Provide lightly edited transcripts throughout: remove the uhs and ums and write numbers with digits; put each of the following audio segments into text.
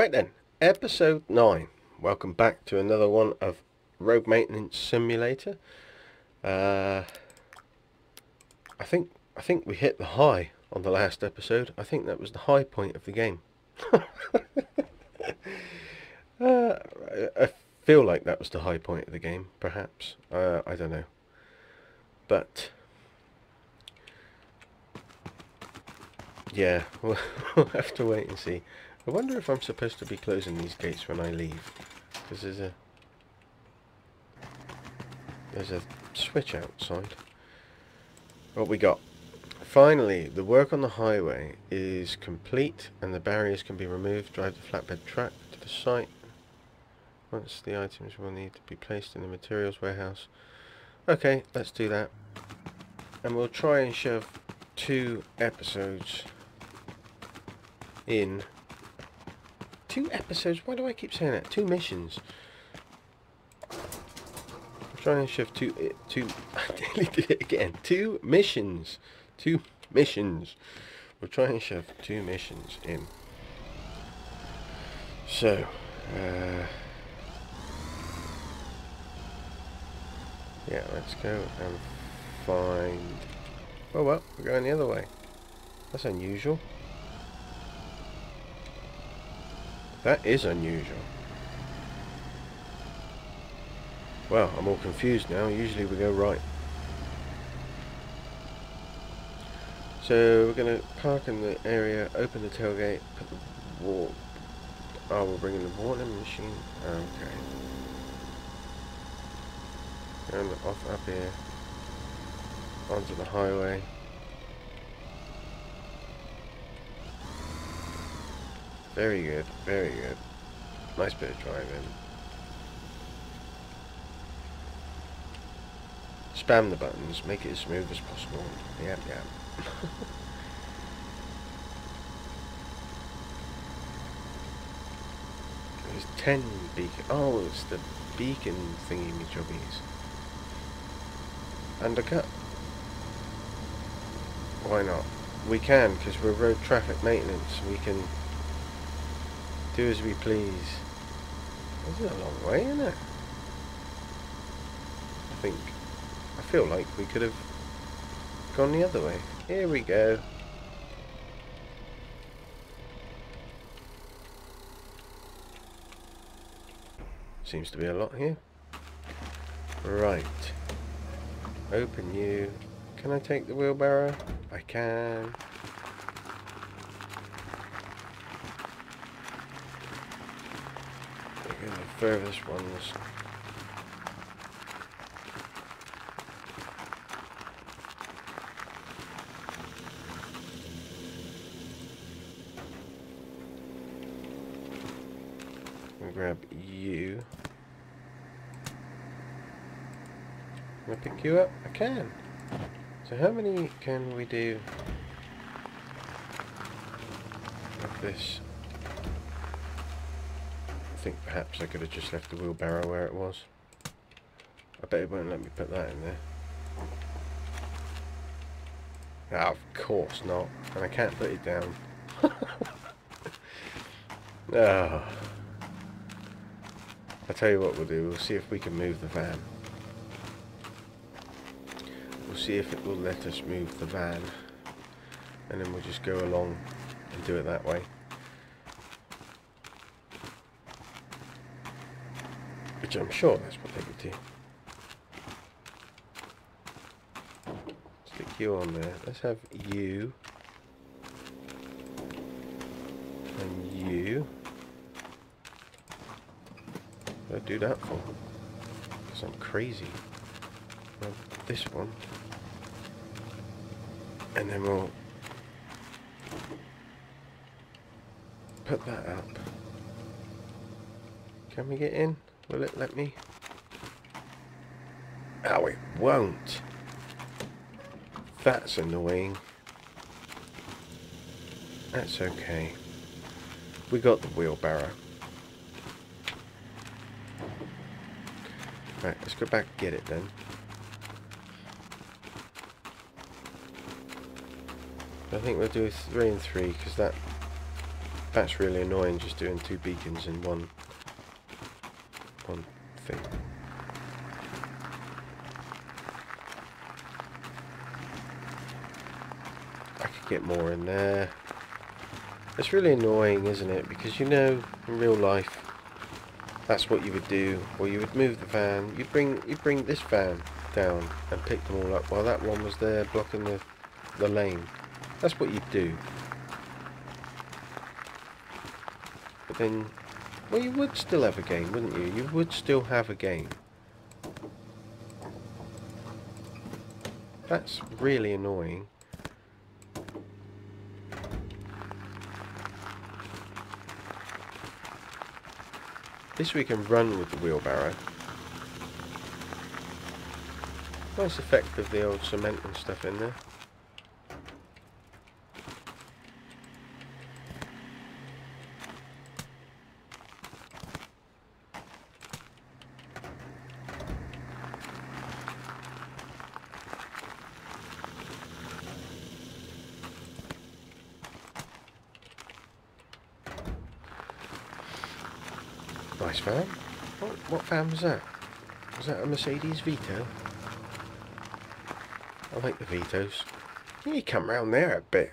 Right then, episode 9. Welcome back to another one of Road Maintenance Simulator. I think we hit the high on the last episode. I think that was the high point of the game. I feel like that was the high point of the game, perhaps. I don't know. But yeah, we'll have to wait and see. I wonder if I'm supposed to be closing these gates when I leave, because there's a switch outside. What we got? Finally, the work on the highway is complete and the barriers can be removed. Drive the flatbed truck to the site. Once the items will need to be placed in the materials warehouse. Okay, let's do that. And we'll try and shove 2 episodes in. 2 episodes? Why do I keep saying that? 2 missions. I'm trying to shove two I nearly did it again. 2 missions. 2 missions. We'll try and shove 2 missions in. So, yeah, let's go and find... Oh well, we're going the other way. That's unusual. That is unusual. Well, I'm all confused now. Usually we go right. So we're going to park in the area, open the tailgate, put the wall... Oh, we're bringing the watering machine. Okay. And off up here. Onto the highway. Very good, very good. Nice bit of driving. Spam the buttons, make it as smooth as possible. Yep, yep. There's 10 beacon. Oh, it's the beacon thingy me jobbies. Undercut. Why not? We can, because we're road traffic maintenance. We can do as we please. This is a long way, isn't it? I feel like we could have gone the other way. Here we go. Seems to be a lot here. Right. Open you. Can I take the wheelbarrow? I can. The furthest ones. I'll grab you. Can I pick you up? I can. So how many can we do of this? I think perhaps I could have just left the wheelbarrow where it was. I bet it won't let me put that in there. Oh, of course not. And I can't put it down. Oh. I'll tell you what we'll do. We'll see if we can move the van. We'll see if it will let us move the van. And then we'll just go along and do it that way. Which I'm sure that's what they would do. Stick you on there. Let's have you. And you. Don't do that for them. Because I'm crazy. Well, this one. And then we'll put that up. Can we get in? Will it let me? Oh, it won't. That's annoying. That's okay. We got the wheelbarrow. Right, let's go back and get it then. I think we'll do 3 and 3 because that That's really annoying, just doing two beacons in one thing. I could get more in there. It's really annoying, isn't it? Because you know, in real life, that's what you would do. Or you would move the van. You'd bring this van down and pick them all up while that one was there blocking the lane. That's what you'd do. But then, well, you would still have a game, wouldn't you? You would still have a game. That's really annoying. At least we can run with the wheelbarrow. Nice effect of the old cement and stuff in there. Nice van. What van was that? Was that a Mercedes Vito? I like the Vitos. You come round there a bit.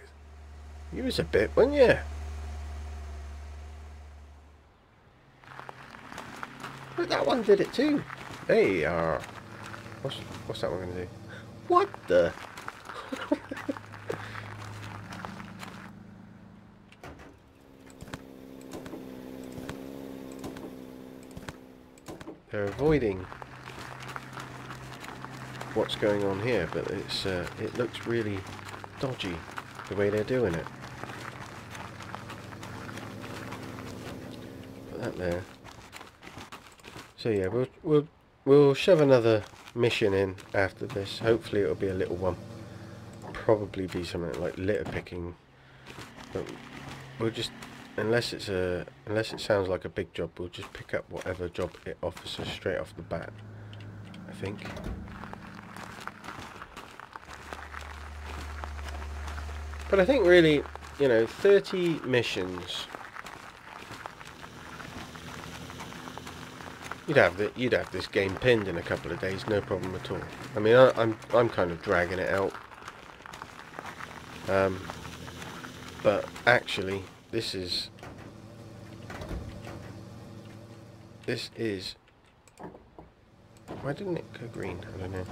You was a bit, weren't you? But that one did it too. They are. What's that one going to do? What the? They're avoiding what's going on here, but it's it looks really dodgy the way they're doing it. Put that there. So yeah, we'll shove another mission in after this. Hopefully it'll be a little one. Probably be something like litter picking. But we'll just, unless it sounds like a big job, we'll just pick up whatever job it offers us straight off the bat, I think. But I think really, you know, 30 missions, you'd have this game pinned in a couple of days, no problem at all. I mean, I'm kind of dragging it out, but actually, this is. Why didn't it go green? I don't know.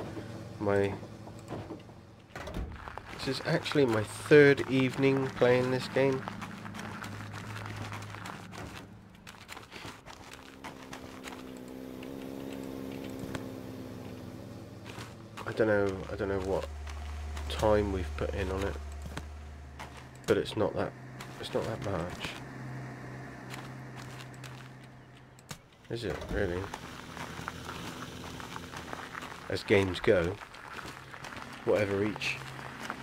This is actually my third evening playing this game. I don't know what time we've put in on it, but it's not that much, is it, really, as games go? Whatever each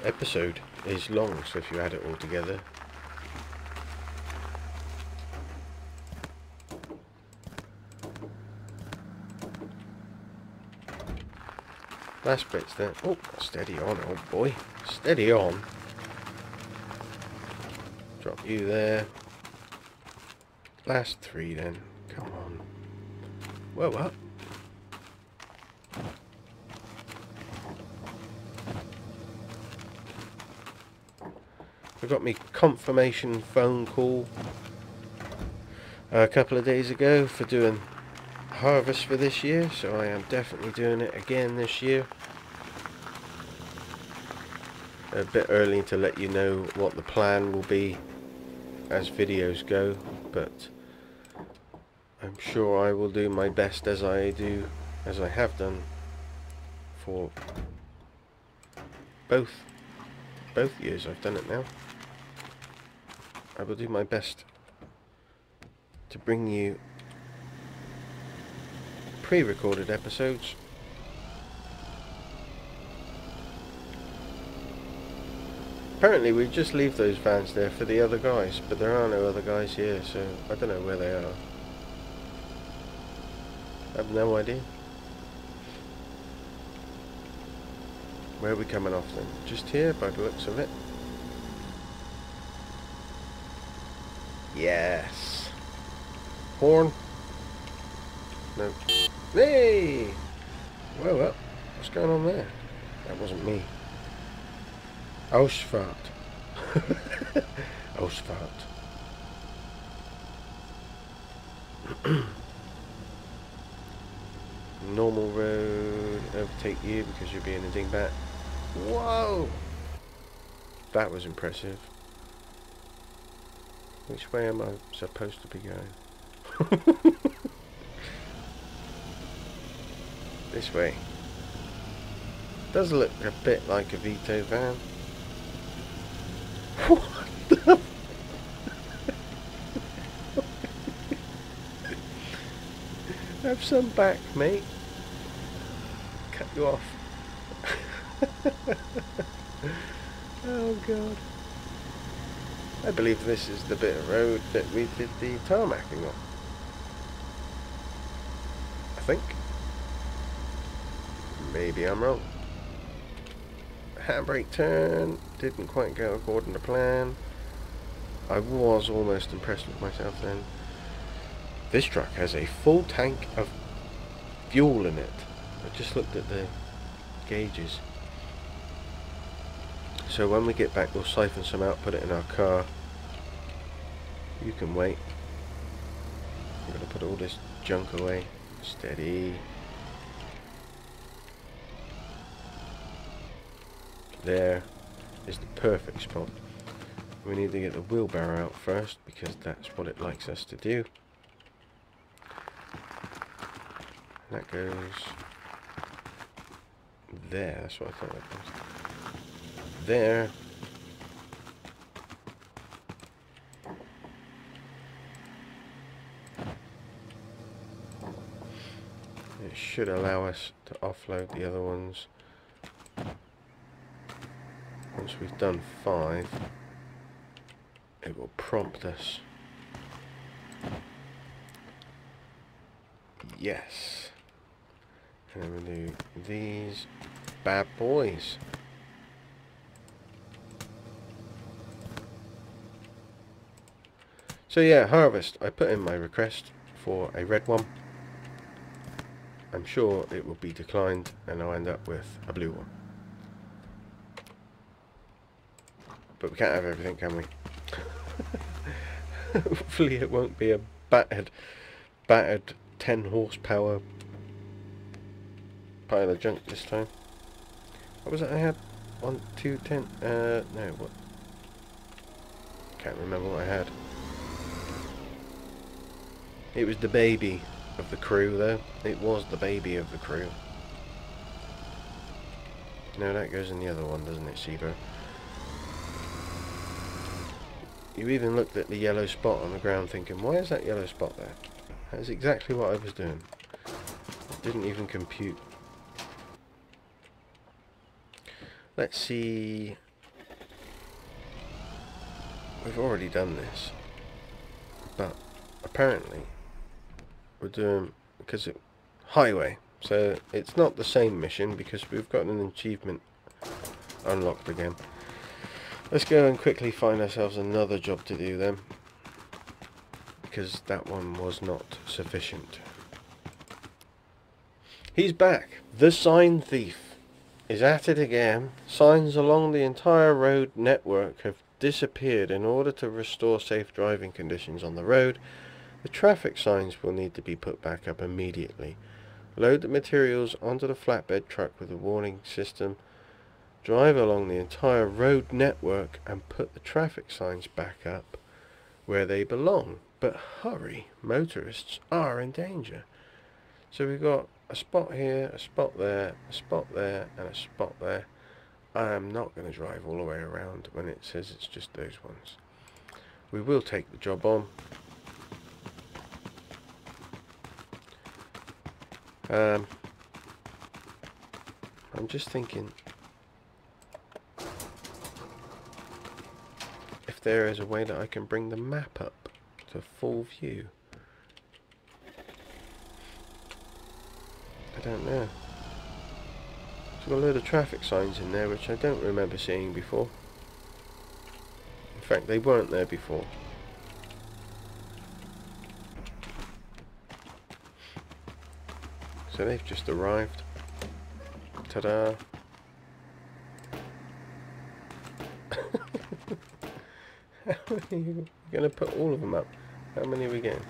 episode is long, so if you add it all together, last bit's there. Oh, steady on, old boy, steady on. Drop you there. Last three then, come on. Whoa, up. I got me confirmation phone call a couple of days ago for doing harvest for this year, so I am definitely doing it again this year. A bit early to let you know what the plan will be as videos go, but I'm sure I will do my best as I have done for both years I've done it now. I will do my best to bring you pre-recorded episodes. Apparently we just leave those vans there for the other guys, but there are no other guys here, so I don't know where they are. I have no idea. Where are we coming off then? Just here by the looks of it. Yes. Horn. No. Hey! Well, what's going on there? That wasn't me. Ausfahrt. Ausfahrt. Normal road, overtake you because you're being a dingbat. Whoa! That was impressive. Which way am I supposed to be going? This way. Does look a bit like a Vito van. What the? Have some back, mate. Cut you off. Oh god. I believe this is the bit of road that we did the tarmacking on. I think. Maybe I'm wrong. Handbrake turn. Didn't quite go according to plan. I was almost impressed with myself then. This truck has a full tank of fuel in it. I just looked at the gauges. So when we get back, we'll siphon some out, put it in our car. You can wait. I'm going to put all this junk away. Steady. There is the perfect spot. We need to get the wheelbarrow out first, because that's what it likes us to do. That goes there. That's what I thought that was. There. It should allow us to offload the other ones. Once we've done 5, it will prompt us. Yes. And then we'll do these bad boys. So yeah, harvest. I put in my request for a red one. I'm sure it will be declined and I'll end up with a blue one. But we can't have everything, can we? Hopefully it won't be a battered 10 horsepower pile of junk this time. What was it I had? 1, 2, 10. No, what? Can't remember what I had. It was the baby of the crew, though. It was the baby of the crew. No, that goes in the other one, doesn't it, Ceebur? You even looked at the yellow spot on the ground thinking, why is that yellow spot there? That's exactly what I was doing. It didn't even compute. Let's see. We've already done this. But apparently we're doing, because it highway. So it's not the same mission because we've got an achievement unlocked again. Let's go and quickly find ourselves another job to do then, because that one was not sufficient. He's back. The sign thief is at it again. Signs along the entire road network have disappeared. In order to restore safe driving conditions on the road, the traffic signs will need to be put back up immediately. Load the materials onto the flatbed truck with a warning system. Drive along the entire road network and put the traffic signs back up where they belong. But hurry, motorists are in danger. So we've got a spot here, a spot there, a spot there, and a spot there. I am not going to drive all the way around when it says it's just those ones. We will take the job on. I'm just thinking, there is a way that I can bring the map up to full view. I don't know. There's got a load of traffic signs in there which I don't remember seeing before. In fact, they weren't there before. So they've just arrived. Ta-da! How are you going to put all of them up? How many are we getting?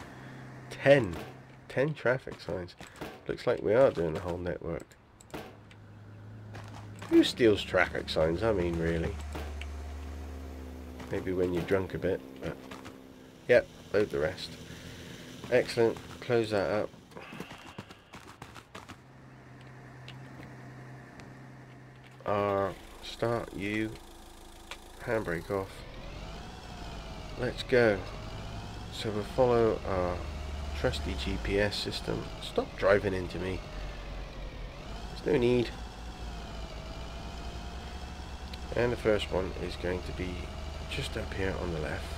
10. 10 traffic signs. Looks like we are doing the whole network. Who steals traffic signs? I mean, really. Maybe when you're drunk a bit. But yep, load the rest. Excellent. Close that up. Start you. Handbrake off. Let's go. So we'll follow our trusty GPS system. Stop driving into me. There's no need. And the first one is going to be just up here on the left.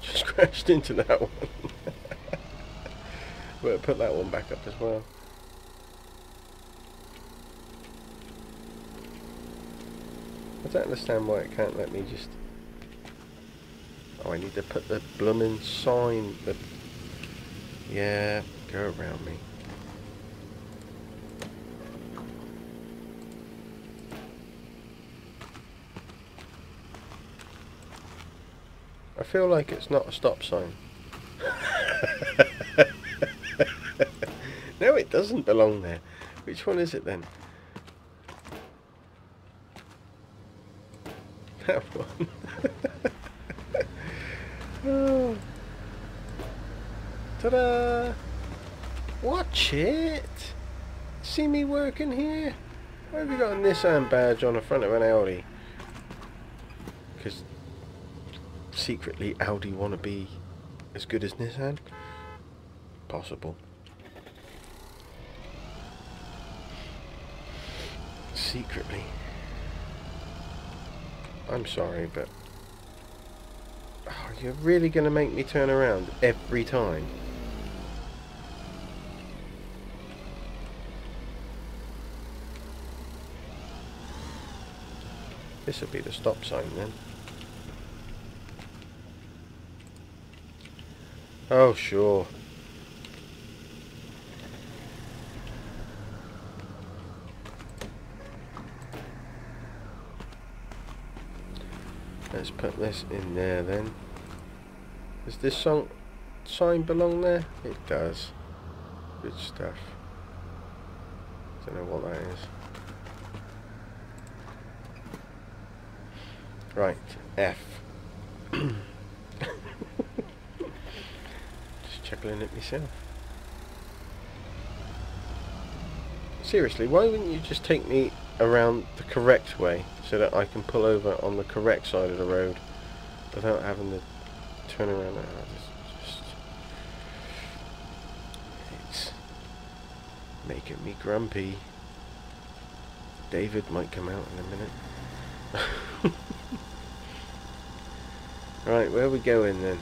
Just crashed into that one. We'll put that one back up as well. I don't understand why it can't let me just... Oh, I need to put the bloomin' sign... Yeah, go around me. I feel like it's not a stop sign. No, it doesn't belong there. Which one is it then? That one. Oh. Ta-da! Watch it! See me working here? Why have you got a Nissan badge on the front of an Audi? Because secretly Audi want to be as good as Nissan? Possible. Secretly. I'm sorry, but oh, you're really going to make me turn around every time. This will be the stop sign then. Oh, sure. Let's put this in there then. Does this sign belong there? It does. Good stuff. Don't know what that is. Right, F. Just chuckling at myself. Seriously, why wouldn't you just take me around the correct way so that I can pull over on the correct side of the road without having to turn around? It's making me grumpy. David might come out in a minute. Right, where are we going then?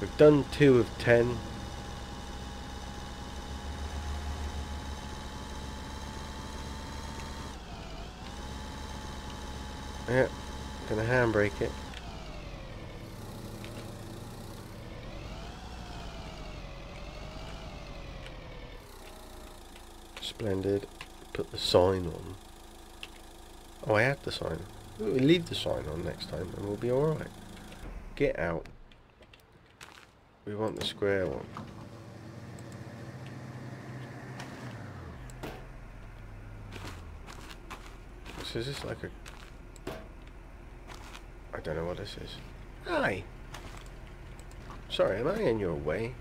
We've done 2 of 10. Yeah, gonna handbrake it. Splendid. Put the sign on. Oh, I had the sign. We'll leave the sign on next time and we'll be alright. Get out. We want the square one. So is this like a... I don't know what this is. Hi! Sorry, am I in your way?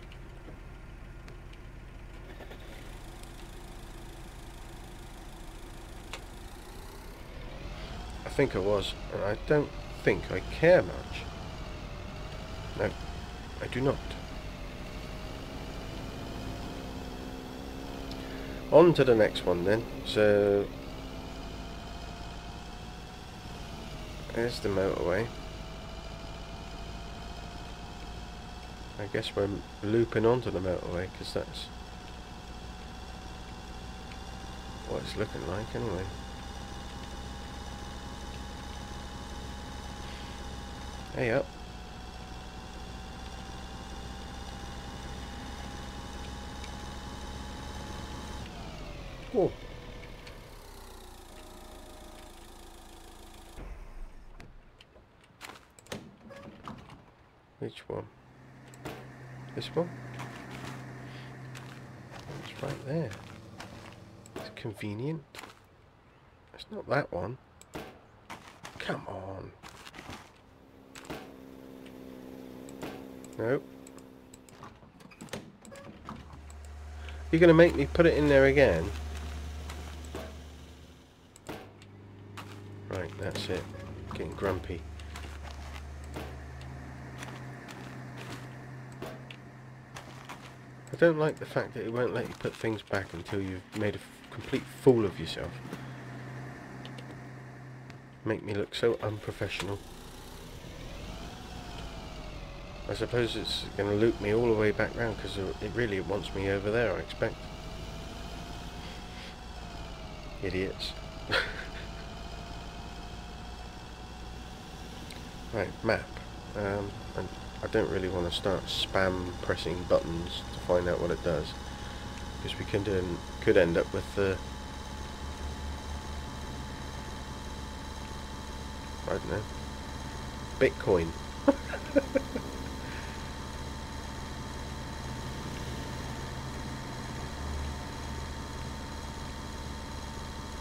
I think I was, and I don't think I care much. No, I do not. On to the next one then. So... there's the motorway. I guess we're looping onto the motorway because that's what it's looking like anyway. Hey up. Oh. Which one? This one? It's right there. It's convenient. It's not that one. Come on. Nope. You're going to make me put it in there again? Right, that's it. Getting grumpy. I don't like the fact that it won't let you put things back until you've made a complete fool of yourself. Make me look so unprofessional. I suppose it's going to loop me all the way back round because it really wants me over there, I expect. Idiots. Right, map. I don't really want to start spam pressing buttons to find out what it does, because we could end up with the... I don't know. Bitcoin.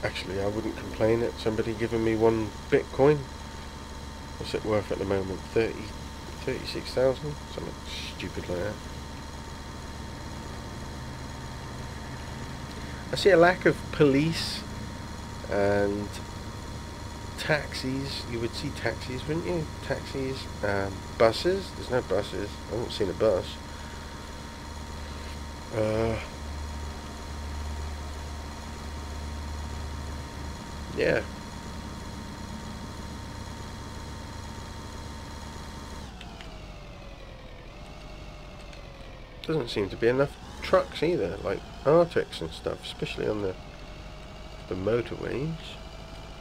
Actually, I wouldn't complain at somebody giving me one Bitcoin. What's it worth at the moment? 36,000? Something stupid like that. I see a lack of police and taxis. You would see taxis, wouldn't you? Taxis, buses. There's no buses. I haven't seen a bus. Yeah. Doesn't seem to be enough trucks either, like Artex and stuff, especially on the motorways,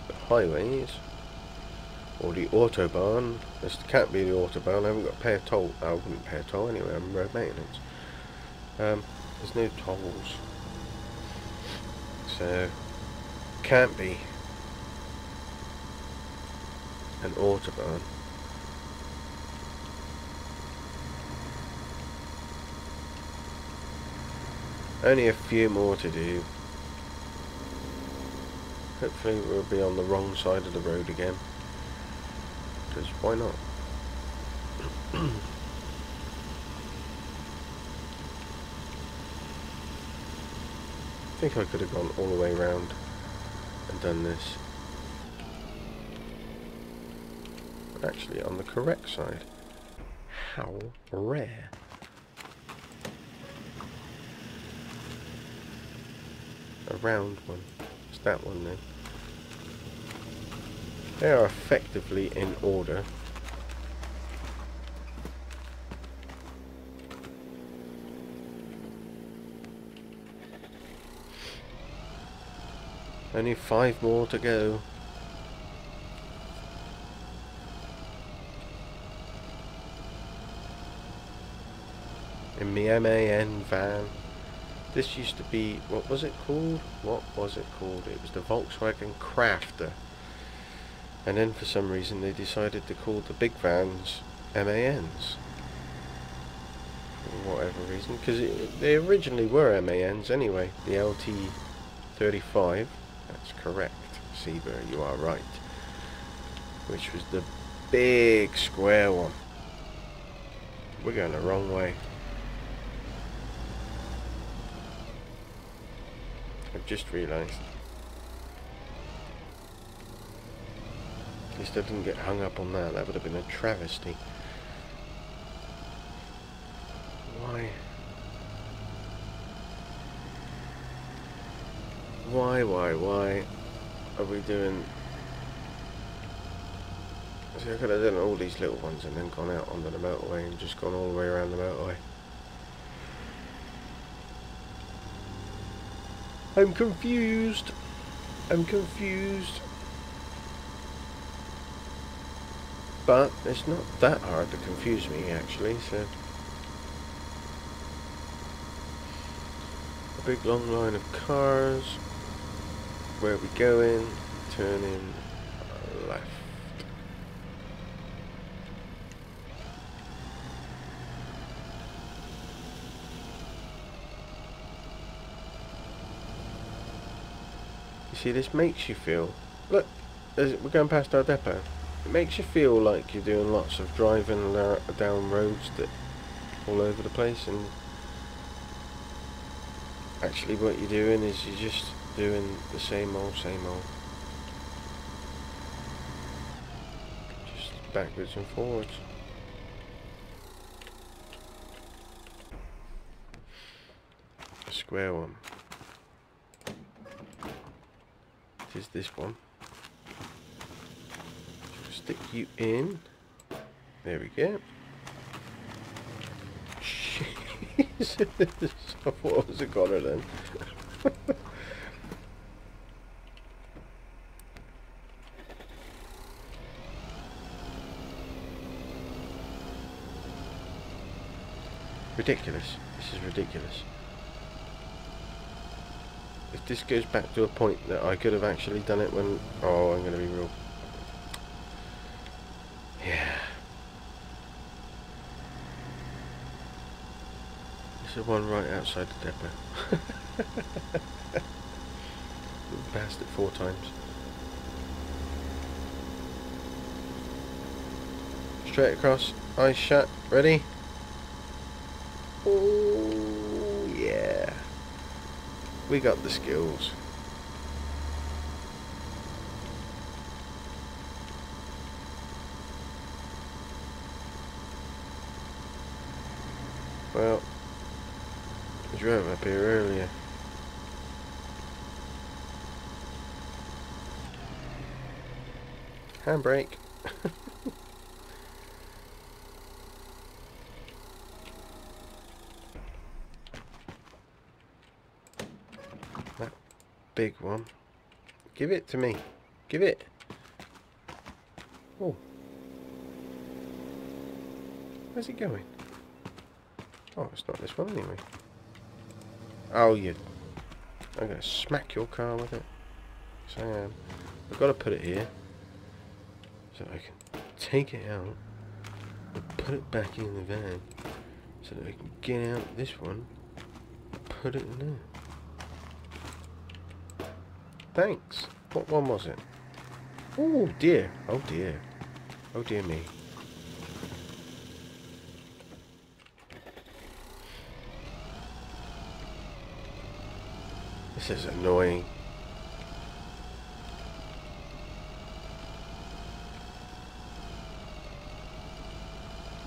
the highways, or the autobahn. This can't be the autobahn. I haven't got to pay a toll. I wouldn't pay a toll anyway. I'm road maintenance. There's no tolls, so can't be an autobahn. Only a few more to do. Hopefully we'll be on the wrong side of the road again, because why not? I think I could have gone all the way round and done this. But actually on the correct side. How rare. A round one. It's that one then. They are effectively in order. Only 5 more to go. In the MAN van. This used to be, what was it called? What was it called? It was the Volkswagen Crafter. And then for some reason they decided to call the big vans MANs. For whatever reason. Because they originally were MANs anyway. The LT35. That's correct, Ceebur, you are right. Which was the big square one. We're going the wrong way. I've just realised. At least I didn't get hung up on that. That would have been a travesty. Why? Why are we doing... See, I could have done all these little ones and then gone out onto the motorway and just gone all the way around the motorway. I'm confused. But it's not that hard to confuse me, actually, so... A big long line of cars. Where are we going? Turning left. You see, this makes you feel, look, we're going past our depot. It makes you feel like you're doing lots of driving down roads that all over the place, and actually what you're doing is you're just doing the same old, just backwards and forwards. A square one. It is this one. Stick you in. There we go. Jesus, I thought I was a goner then. Ridiculous. This is ridiculous. If this goes back to a point that I could have actually done it when... Oh, I'm going to be real... Yeah. This is one right outside the depot. We've passed it 4 times. Straight across, eyes shut, ready? Oh yeah. We got the skills. Well, I drove up here earlier. Handbrake. That big one. Give it to me. Give it. Oh. Where's it going? Oh, it's not this one anyway. Oh, you... I'm going to smack your car with it. Yes, I am. I've got to put it here. So I can take it out and put it back in the van. So that I can get out this one and put it in there. Thanks. What one was it? Oh, dear. Oh, dear. Oh, dear me. This is annoying.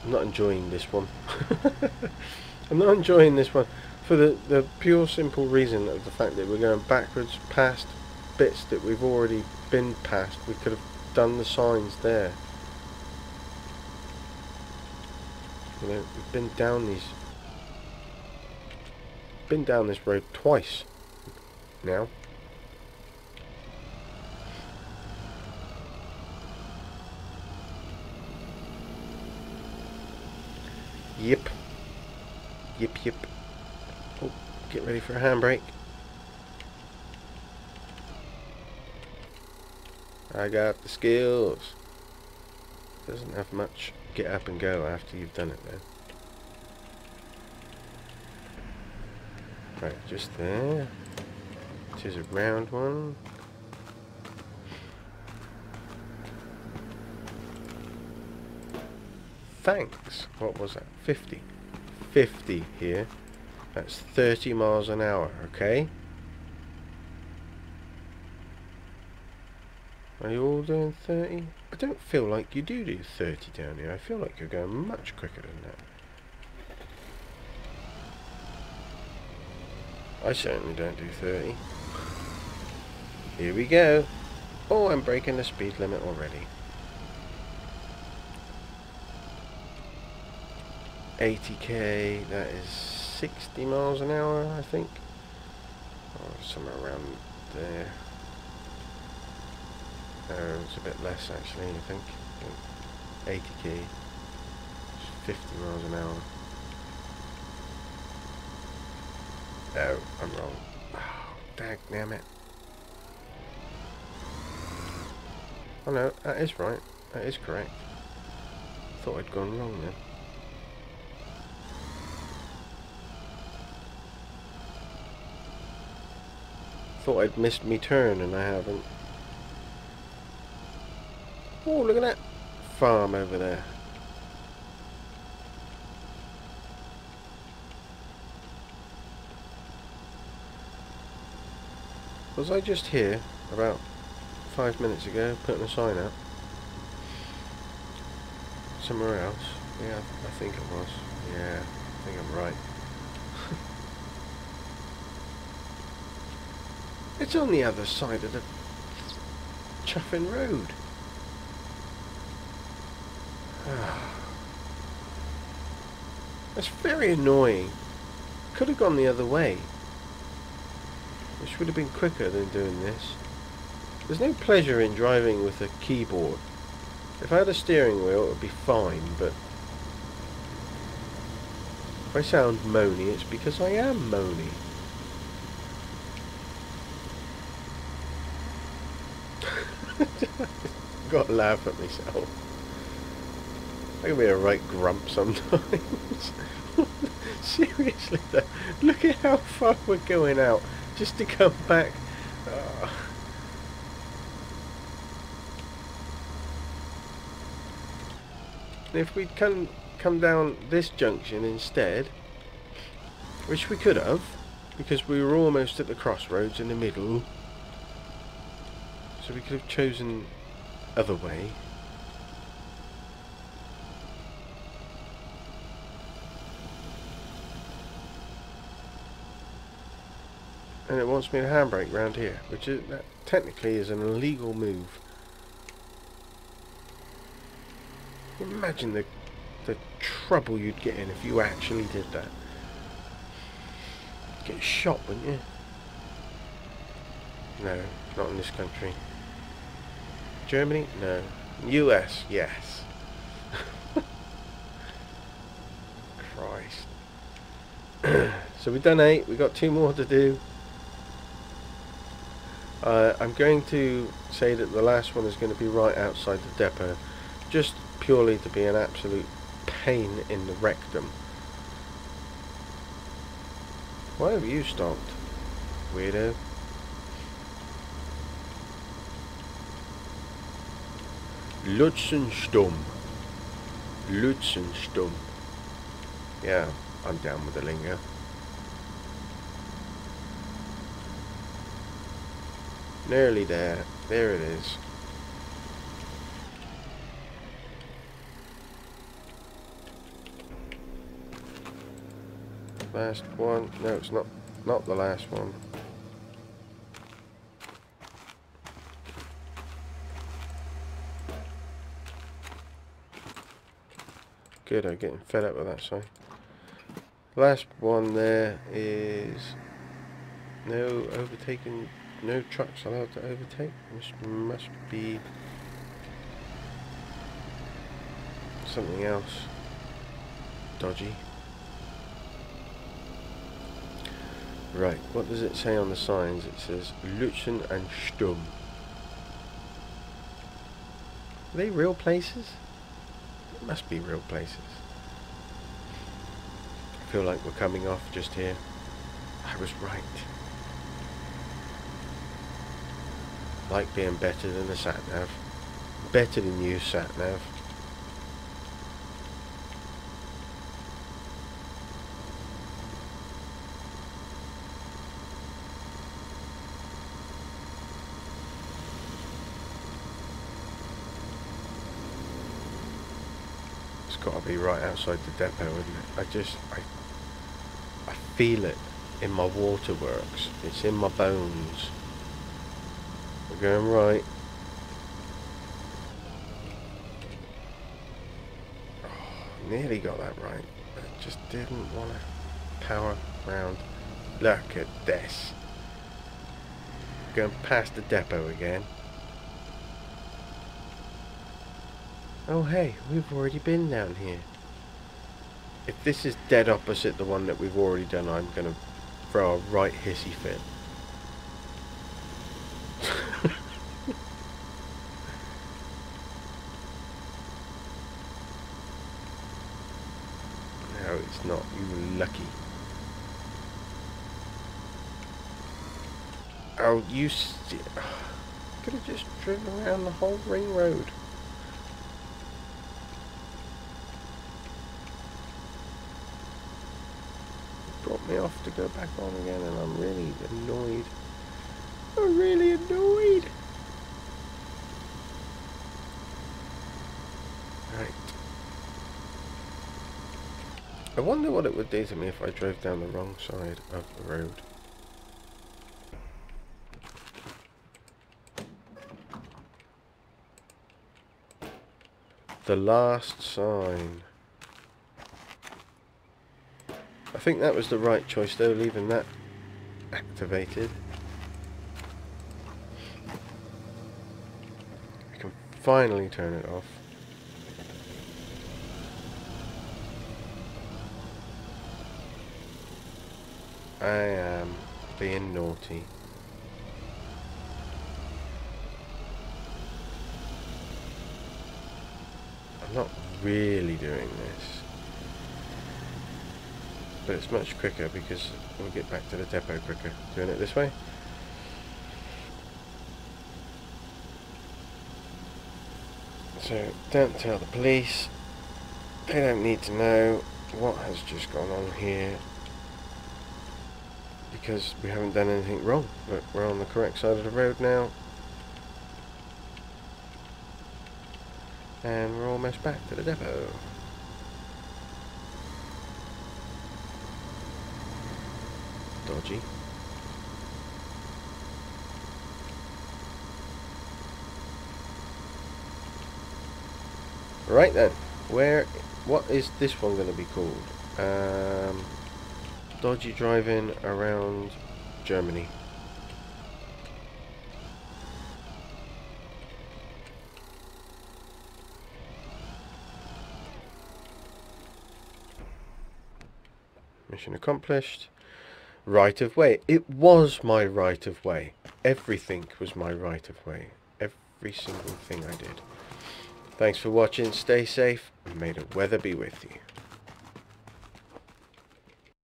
I'm not enjoying this one. I'm not enjoying this one for the pure simple reason of the fact that we're going backwards past bits that we've already been past. We could have done the signs there. You know, we've been down this road twice. Now, yep, yep, yep. Oh, get ready for a handbrake. I got the skills. Doesn't have much get up and go after you've done it then. Right, just there. This is a round one. Thanks. What was that? 50. 50 here. That's 30 miles an hour, okay? Are you all doing 30? I don't feel like you do 30 down here. I feel like you're going much quicker than that. I certainly don't do 30. Here we go. Oh, I'm breaking the speed limit already. 80k, that is 60 miles an hour, I think. Oh, somewhere around there. Oh, it's a bit less actually, I think. 80k, 50 miles an hour. No, I'm wrong. Oh, dag, damn it. Oh no, that is right. That is correct. Thought I'd gone wrong then. Thought I'd missed me turn and I haven't. Oh, look at that farm over there. Was I just here about 5 minutes ago putting a sign up? Somewhere else? Yeah, I think it was. Yeah, I think I'm right. It's on the other side of the chuffing road. That's very annoying. Could have gone the other way, which would have been quicker than doing this. There's no pleasure in driving with a keyboard. If I had a steering wheel it would be fine, but if I sound moany it's because I am moany. I've got to laugh at myself. I can be a right grump sometimes. Seriously though, look at how far we're going out just to come back. If we'd come down this junction instead, which we could have, because we were almost at the crossroads in the middle, so we could have chosen other way. And it wants me to handbrake round here, which is, that technically is an illegal move. Imagine the trouble you'd get in if you actually did that. Get shot, wouldn't you? No, not in this country. Germany? No. US? Yes. Christ. So we've done 8. We've got 2 more to do. I'm going to say that the last one is going to be right outside the depot. Just purely to be an absolute pain in the rectum. Why have you stopped, weirdo? Lützen Sturm. Lützen Sturm. Yeah, I'm down with the lingo. Nearly there. There it is. Last one. No, it's not the last one. Good, I'm getting fed up with that sign. Last one there is no overtaking, no trucks allowed to overtake. This must be something else dodgy. Right, what does it say on the signs? It says Lützen and Sturm. Are they real places? It must be real places. I feel like we're coming off just here. I was right. Like being better than a sat-nav. Better than you, sat-nav. Got to be right outside the depot, isn't it? I feel it in my waterworks. It's in my bones. We're going right. Oh, nearly got that right. I just didn't want to power round. Look at this. Going past the depot again. Oh hey, we've already been down here. If this is dead opposite the one that we've already done, I'm going to throw a right hissy fit. not. You were lucky. Oh, you could have just driven around the whole ring road. It brought me off to go back on again, and I'm really annoyed. I'm really annoyed. Right. I wonder what it would do to me if I drove down the wrong side of the road. The last sign. I think that was the right choice though, leaving that activated. I can finally turn it off. I am being naughty. I'm not really doing this, but it's much quicker because we'll get back to the depot quicker doing it this way. So don't tell the police, they don't need to know what has just gone on here because we haven't done anything wrong, but we're on the correct side of the road now. And we're almost back to the depot. Dodgy. Right then, what is this one going to be called? Dodgy driving around Germany. Mission accomplished. Right of way. It was my right of way. Everything was my right of way. Every single thing I did. Thanks for watching. Stay safe. And may the weather be with you.